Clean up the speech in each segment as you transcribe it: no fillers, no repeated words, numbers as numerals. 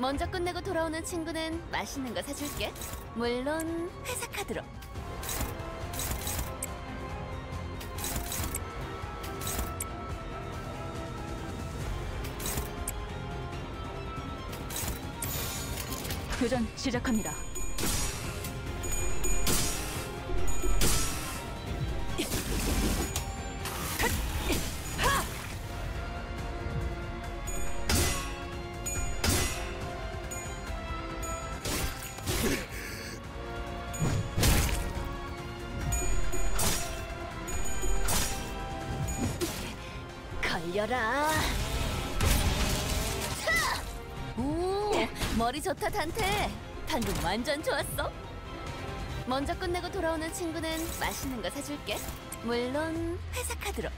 먼저 끝내고 돌아오는 친구는 맛있는 거 사줄게. 물론 회사 카드로. 교전 시작합니다. 걸려라. 오, 머리 좋다 단테. 방금 완전 좋았어. 먼저 끝내고 돌아오는 친구는 맛있는 거 사줄게. 물론 회사 카드로.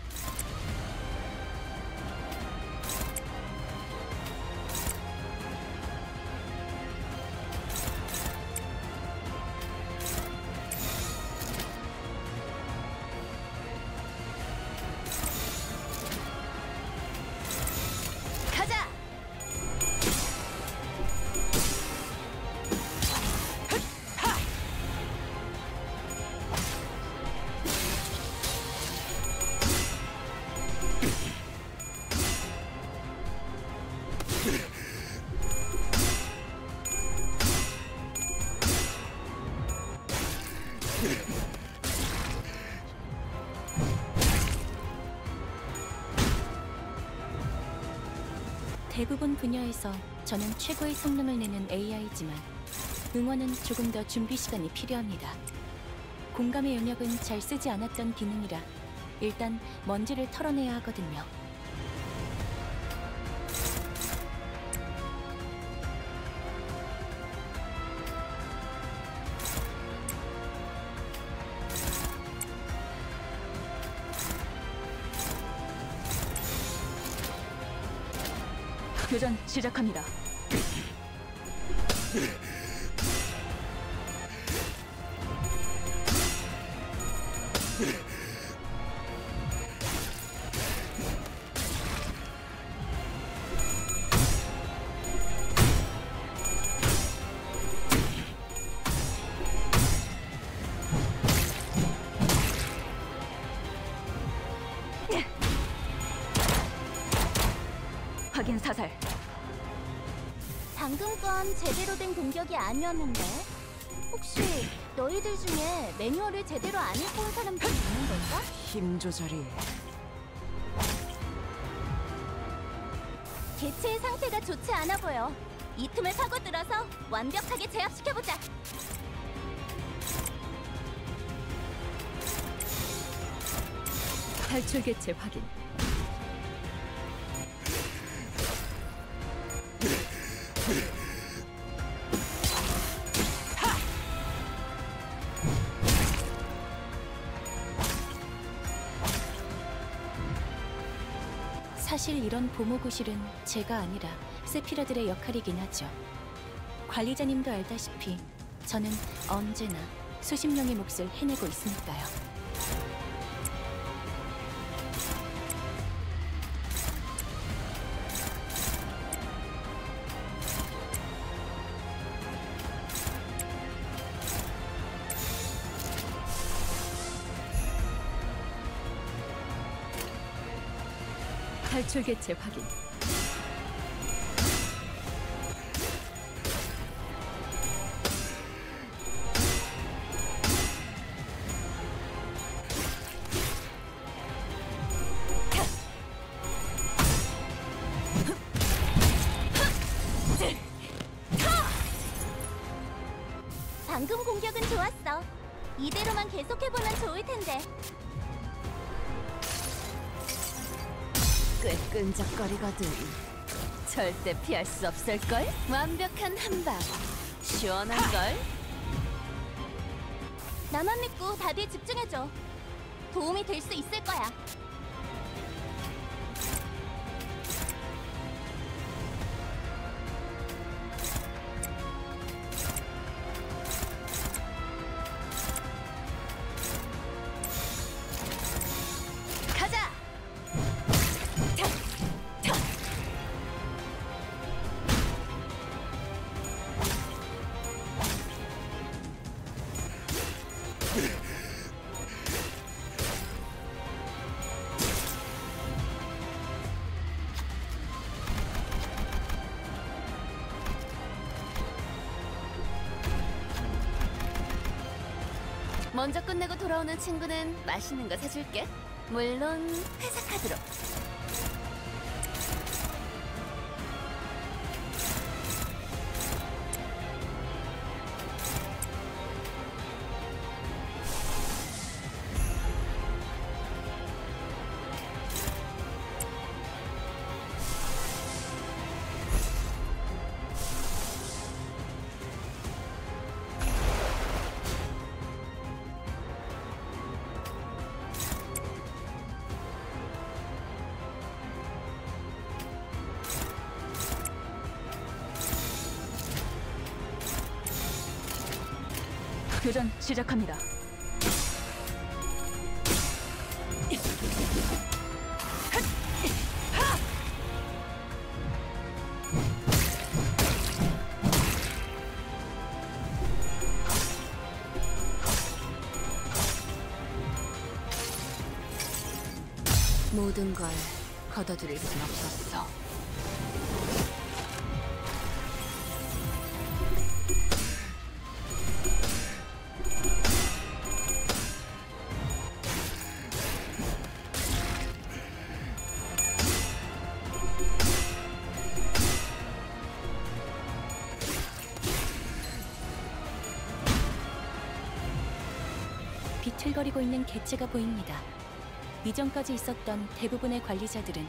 대부분 분야에서 저는 최고의 성능을 내는 AI지만 응원은 조금 더 준비 시간이 필요합니다. 공감의 영역은 잘 쓰지 않았던 기능이라 일단 먼지를 털어내야 하거든요. 교전 시작합니다. 확인 사살. 방금 건 제대로 된 공격이 아니었는데 혹시 너희들 중에 매뉴얼을 제대로 안 읽고 온 사람들이 있는 걸까? 힘 조절이. 개체의 상태가 좋지 않아 보여. 이 틈을 파고들어서 완벽하게 제압시켜보자. 탈출 개체 확인. 사실 이런 보모구실은 제가 아니라 세피라들의 역할이긴 하죠. 관리자님도 알다시피 저는 언제나 수십 명의 몫을 해내고 있으니까요. 탈출 개체 확인. 방금 공격은 좋았어. 이대로만 계속해보면 좋을 텐데. 꽤 끈적거리거든. 절대 피할 수 없을걸? 완벽한 한방. 시원한걸? 나만 믿고 답에 집중해줘. 도움이 될 수 있을 거야. 먼저 끝내고 돌아오는 친구는 맛있는 거 사줄게. 물론 회사 카드로. 교전 시작합니다. 모든 걸 걷어들일 순 없었어. 비틀거리고 있는 개체가 보입니다. 이전까지 있었던 대부분의 관리자들은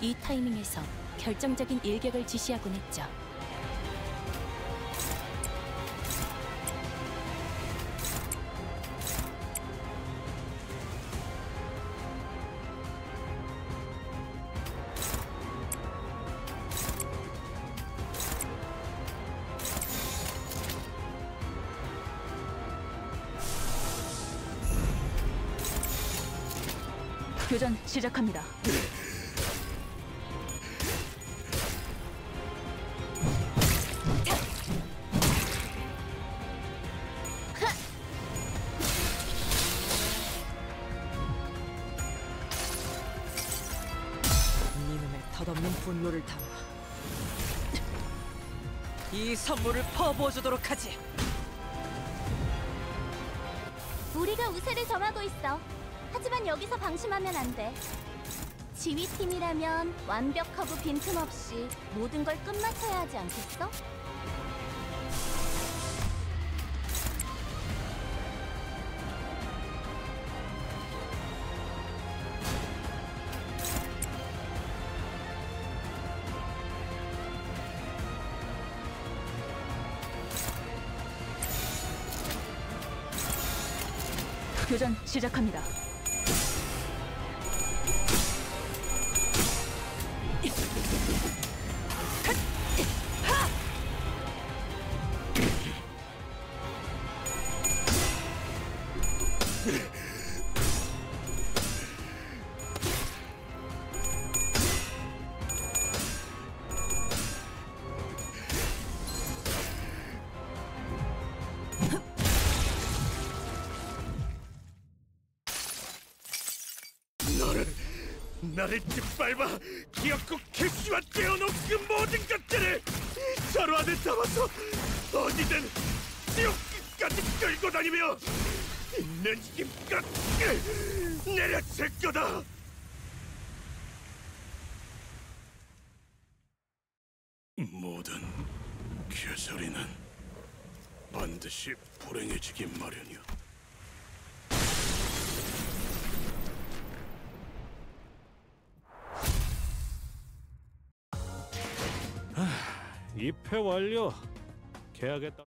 이 타이밍에서 결정적인 일격을 지시하곤 했죠. 교전 시작합니다. 니놈의 덧없는 분노를 담아 이 선물을 퍼부어주도록 하지. 우리가 우세를 점하고 있어. 하지만 여기서 방심하면 안 돼. 지휘팀이라면 완벽하고 빈틈없이 모든 걸 끝마쳐야 하지 않겠어? 교전 시작합니다. 나를 짓밟아 기어코 캡슐와 떼어놓은 그 모든 것들을 자루 안에 담아서 어디든 지옥 끝까지 끌고 다니며 있는 힘껏 내려칠 거다! 모든 개소리는 반드시 불행해지기 마련이야. 입회 완료. 계약에 따라